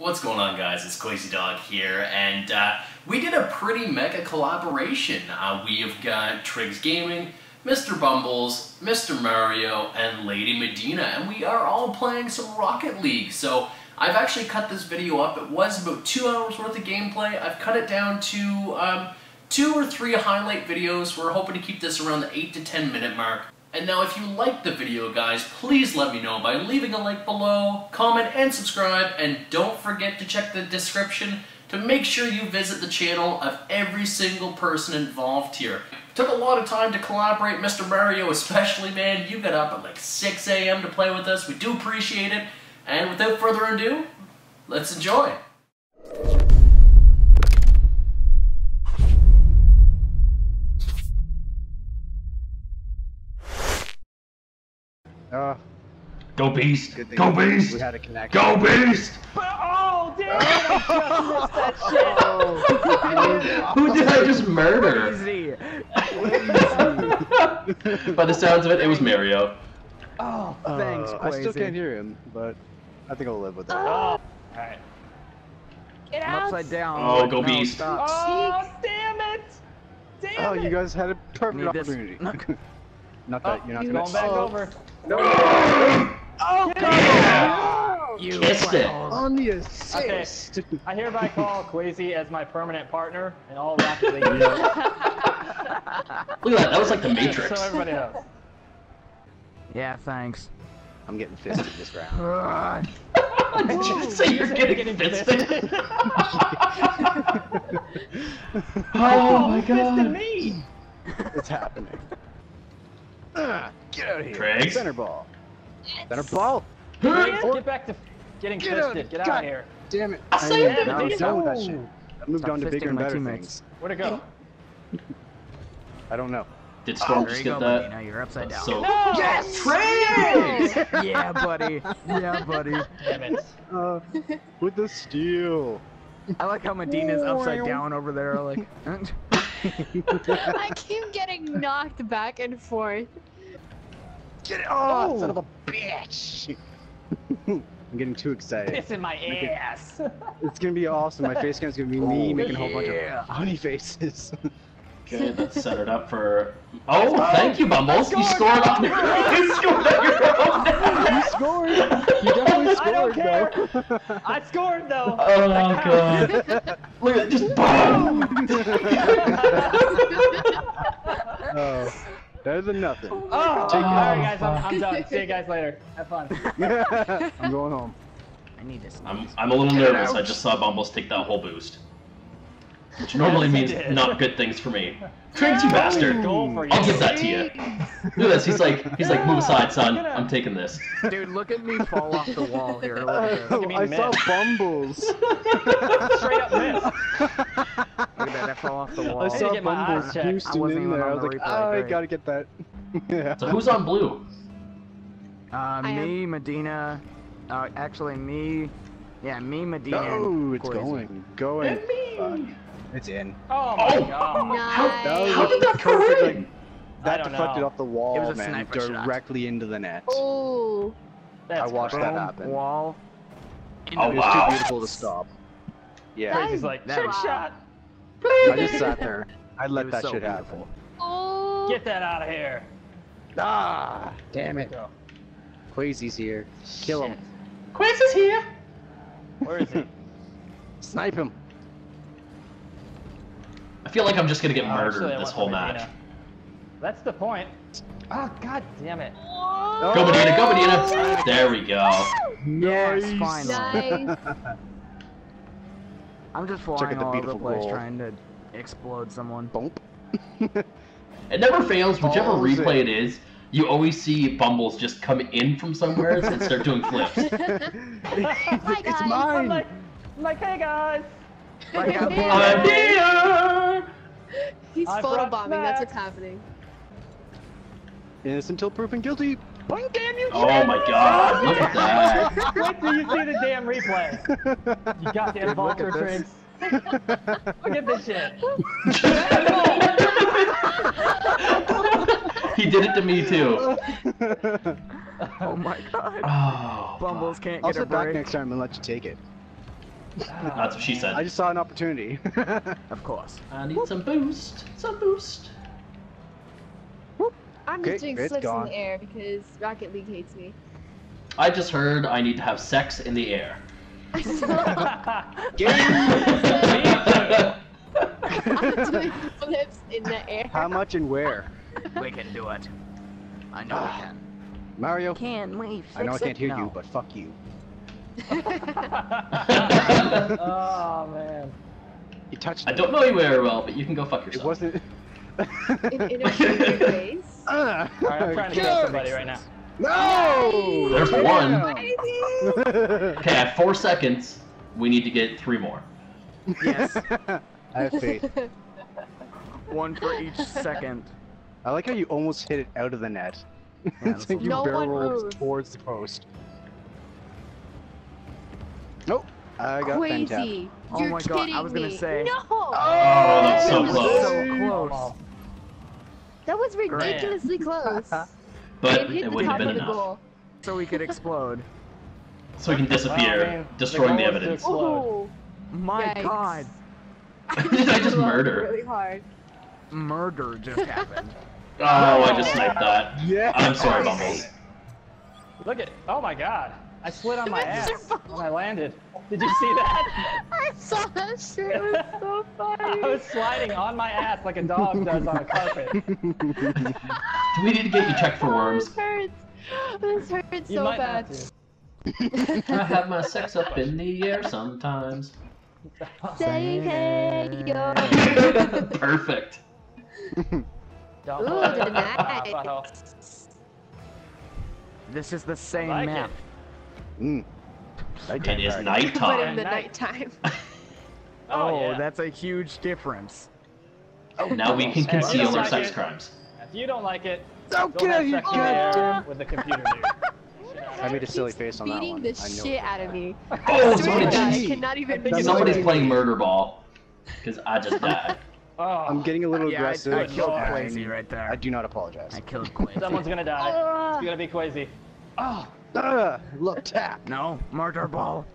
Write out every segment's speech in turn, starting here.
What's going on, guys? It's QwazyD0gg here, and we did a pretty mega collaboration. We have got Triggs Gaming, Mr. Bumbles, Mr. Mario, and Lady Medina, and we are all playing some Rocket League. So I've actually cut this video up. It was about 2 hours worth of gameplay. I've cut it down to 2 or 3 highlight videos. We're hoping to keep this around the 8 to 10 minute mark. And now if you liked the video, guys, please let me know by leaving a like below, comment and subscribe, and don't forget to check the description to make sure you visit the channel of every single person involved here. Took a lot of time to collaborate, Mr. Mario especially, man. You got up at like 6 a.m. to play with us. We do appreciate it. And without further ado, let's enjoy. Go Beast! Go Beast! We had a connection. Go Beast! Oh, dude! I just missed that shit! Who did I just murder? Easy. Easy. By the sounds of it, it was Mario. Oh, thanks, Quazy. I still can't hear him, but I think I'll live with it. Oh. Alright. Get out! I'm upside down. Oh, go Beast! Stop. Oh, damn it! Damn it! Oh, you guys had a perfect opportunity. Not that you're not going to back over. No. Oh, God! Yeah. You kissed it. On the assist. Okay. I hereby call Quazy as my permanent partner and all Rocket League. Look at that. That was like the Matrix. So everybody knows. Yeah, thanks. I'm getting fisted this round. Did you say you're getting fisted? Oh my God! Fisted me. It's happening. Get out of here! Triggs. Center ball. Yes. Center ball. Get back to getting twisted. Get out of here! Damn it! I saved it. I'm done with that shit. I moved on to bigger and better things. Where'd it go? I don't know. Did Storm just get that? Now you're upside down. So... No! Yes, Triggs! Yeah, buddy. Yeah, buddy. Damn it. With the steal. I like how Medina's upside down over there. Like. I keep getting knocked back and forth. Get it! Oh, son of a bitch! I'm getting too excited. Piss in my ass! It's gonna be awesome. My face cam's gonna be me making a whole bunch of honey faces. Good, let's set it up for... Oh, thank you, Bumbles! You scored on your own! You scored on your own! You scored! You definitely scored, I don't care. Though! I scored, though! Oh, God. Look at it, just BOOM! Oh, better than nothing. Oh, alright guys, I'm done. See you guys later. Have fun. I'm going home. I need this. I'm a little nervous. I just saw Bumbles take that whole boost. Which normally means not good things for me. Triggs, you bastard! I'll give that to you. Look at this. He's like, move aside, son. I'm taking this. Dude, look at me fall off the wall here. I saw Bumbles. Straight up miss. Look at that fall off the wall. I saw Bumbles boosting in there. I was like, oh, I gotta get that. Yeah. So who's on blue? Me, Medina. Actually, me. Yeah, me, Medina. Oh, it's going. And me. It's in. Oh my God! How did that go in? That deflected off the wall, it was a man, directly into the net. Oh, I watched that happen. Wall. Oh, it was too beautiful to stop. Yeah, he's like, trick shot. I just sat there. I let that shit happen. Oh, get that out of here! Ah, damn it! Quazy's here. Kill him. Quazy's here. Where is he? Snipe him. I feel like I'm just gonna get murdered this whole match. That's the point. Oh, God damn it. Whoa. Go Medina, go Medina! There we go. Nice. Yes, finally. Nice. I'm just flying all over the place trying to explode someone. It never fails, whichever replay it is, you always see Bumbles just come in from somewhere and start doing flips. It's mine! I'm like, hey guys! I'm here! He's photobombing, that's what's happening. Innocent until proven guilty! Damn you! Oh my God, look at that! Wait till you see the damn replay! You goddamn vulture tricks! Look at this shit! He did it to me too! Oh my God! Oh, Bumbles can't get a break. I'll sit back next time and let you take it. That's what she said. I just saw an opportunity. Of course. I need some boost. Some boost. I'm just doing flips in the air because Rocket League hates me. I just heard I need to have sex in the air. I saw. I'm doing flips in the air. How much and where? We can do it. I know we can. Mario. Can we fix it? I know I can't hear you, but fuck you. Oh man. You touched me. I don't know you very well, but you can go fuck yourself. It wasn't. In a weird ways. Alright, I'm trying to kill somebody right now. No! There's one. Okay, at 4 seconds, we need to get 3 more. Yes. I have faith. 1 for each second. I like how you almost hit it out of the net. Yeah, it's like you barreled towards the post. Nope. I got QwazyD0gg. Oh my god, I was gonna say. No! Oh, that's so close. That was ridiculously close. But it wouldn't have been enough. So we could explode. So we can disappear, destroying the evidence. Oh my god. Did I just murder? Really hard. Murder just happened. Oh, I just sniped that. Yeah. I'm sorry, Bumbles. Look at. Oh my god. I slid on my ass when I landed. Did you see that? I saw that shit. It was so funny. I was sliding on my ass like a dog does on a carpet. Do we need to get you checked for worms? This hurts. This hurts so bad. I have my sex up in the air sometimes. Say hey yo. Perfect. Ooh, nice. This is the same map. Mm. It is nighttime. But in the nighttime. Oh, that's a huge difference. Oh, now we can conceal our sex crimes. If you don't like it, don't have sex in the air with the computer dude. I made a silly face on that one. Beating the shit out of me. Oh, somebody's playing murder ball. Because I just died. Oh, I'm getting a little aggressive. I killed QwazyD right there. I do not apologize. I killed QwazyD. Someone's gonna die. It's gonna be QwazyD. Oh. Look, tap. No, murder ball.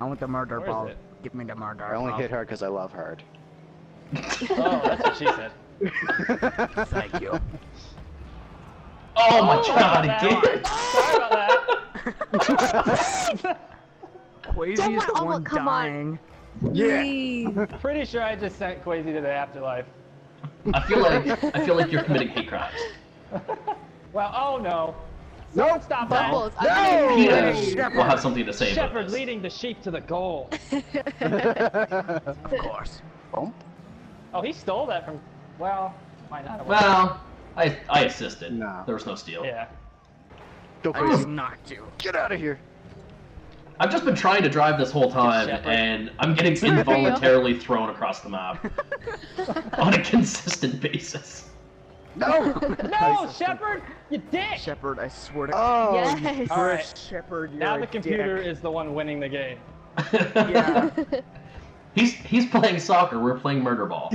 I want the murder ball. Give me the murder ball. I only hit her because I love her. Oh, that's what she said. Thank you. Oh my god, he did. Sorry about that. QwazyD is the one dying. Yeah. Pretty sure I just sent QwazyD to the afterlife. I feel like you're committing hate crimes. Well, oh no. Nope. Stop Bumbles. No! Peter will have something to say about this. Shepherd leading the sheep to the goal. Of course. Bump. Oh, he stole that from... Well, might not have. Well, I assisted. No. There was no steal. Yeah. Go crazy. I just knocked you. Get out of here. I've just been trying to drive this whole time, and I'm getting involuntarily thrown across the map. On a consistent basis. No! No, Shepherd! You dick! Shepherd, I swear to God. Oh, yes. All right. Shepherd, you're now the computer is the one winning the game. Yeah. He's playing soccer, we're playing murder ball.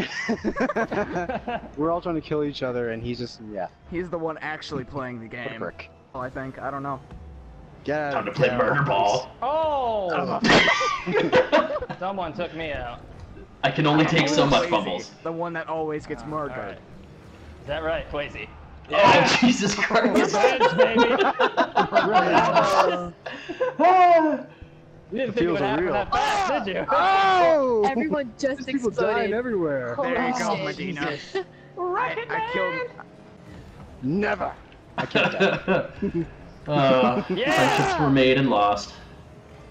We're all trying to kill each other, and he's just, yeah. He's the one actually playing the game. Frick. Oh, I think. I don't know. Time to play murder ball. Oh! Someone took me out. I can only take so much, Bumbles. The one that always gets murdered. Right. Is that right, QwazyD? Yeah. Oh, Jesus Christ! Revenge, baby! You didn't think it would happen that fast, did you? Oh! Everyone just exploded. People everywhere. There you go, Medina. Rocket Man! I killed... Never! I killed that. Friendships were made and lost.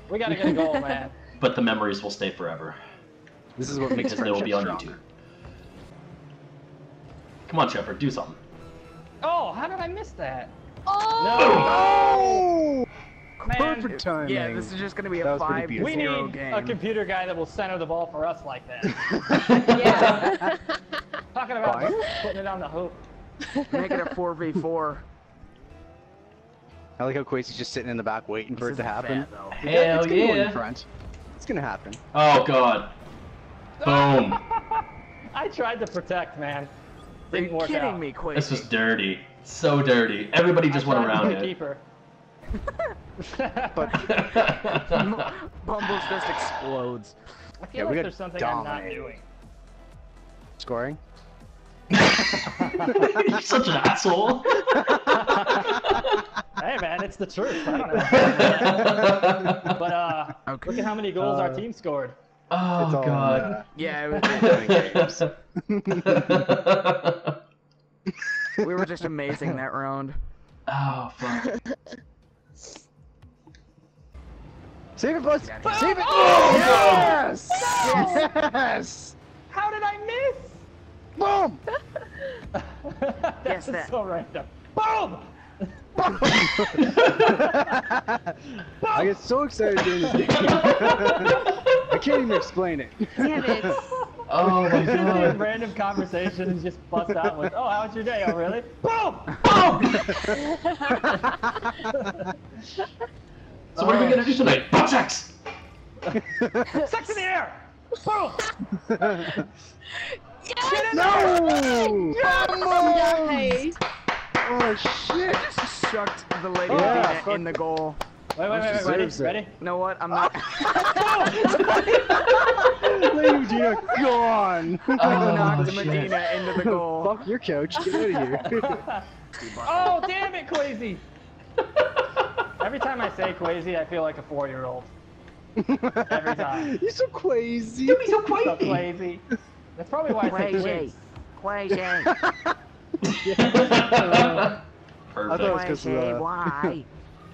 We gotta get a goal, man. But the memories will stay forever. This is what makes friendships strong. Because they will be on YouTube. Come on, Shepherd, do something. Oh, how did I miss that? Oh! No! Perfect timing. Yeah, this is just going to be a 5-0 game. We need a computer guy that will center the ball for us like that. Yeah. Talking about putting it on the hoop. Make it a 4v4. I like how QwazyD's just sitting in the back waiting for it to happen. Hell yeah. In front. It's going to happen. Oh, God. Boom. I tried to protect, man. Are you kidding me, QwazyD? This was dirty. So dirty. Everybody just went around it. But Bumbles just explodes. I feel like there's something dominated. I'm not doing. Scoring? You're such an asshole. Hey man, it's the truth. I don't know. But okay. Look at how many goals our team scored. Oh it's god. Yeah, it was doing games. We were just amazing that round. Oh fuck. Save it, boys. Save it. Oh, yes! No! Yes! How did I miss? Boom! That's so random. Boom! Boom! I get so excited doing this game. I can't even explain it. Damn it. Oh my god. Random conversation and just bust out with, oh, how was your day? Oh, really? Boom! Boom! So what are we going to do tonight? Butt sex! Sex in the air! Boom! Yes! No! Yes! Oh shit! I just sucked the Lady Medina in the goal. Wait, ready? You know what? I'm not. Lady Medina gone! I knocked Medina into the goal. Fuck your coach, get out of here. Oh, damn it, Quazy! Every time I say Quazy, I feel like a 4-year-old. Every time. You're so Quazy! Don't be so Quazy! That's probably why I said QwazyD0gg. I thought it was because why?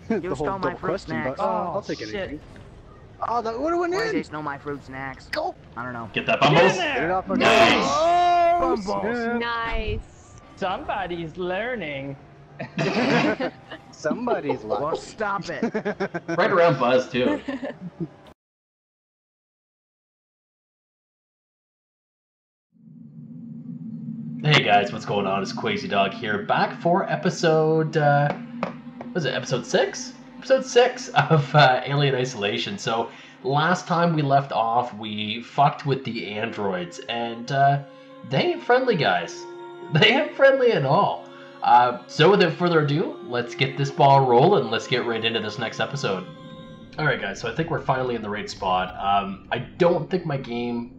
You stole my fruit snacks. Oh, I'll take anything. Oh, that would have went in. They stole my fruit snacks. Go. I don't know. Get that, Bumbles. Get it off my nice. Bumbles. Nice. Somebody's learning. Somebody's learning. Well, stop it. Right around Buzz too. Hey guys, what's going on? It's QwazyD0gg here, back for episode, was it episode 6? Episode 6 of Alien Isolation. So last time we left off, we fucked with the androids, and they ain't friendly, guys. They ain't friendly at all. So without further ado, let's get this ball rolling. Let's get right into this next episode. Alright guys, so I think we're finally in the right spot. I don't think my game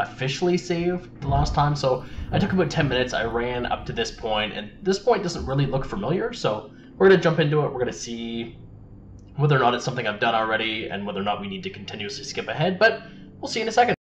officially saved the last time, so I took about 10 minutes. I ran up to this point, and this point doesn't really look familiar, so we're going to jump into it. We're going to see whether or not it's something I've done already and whether or not we need to continuously skip ahead, but we'll see in a second.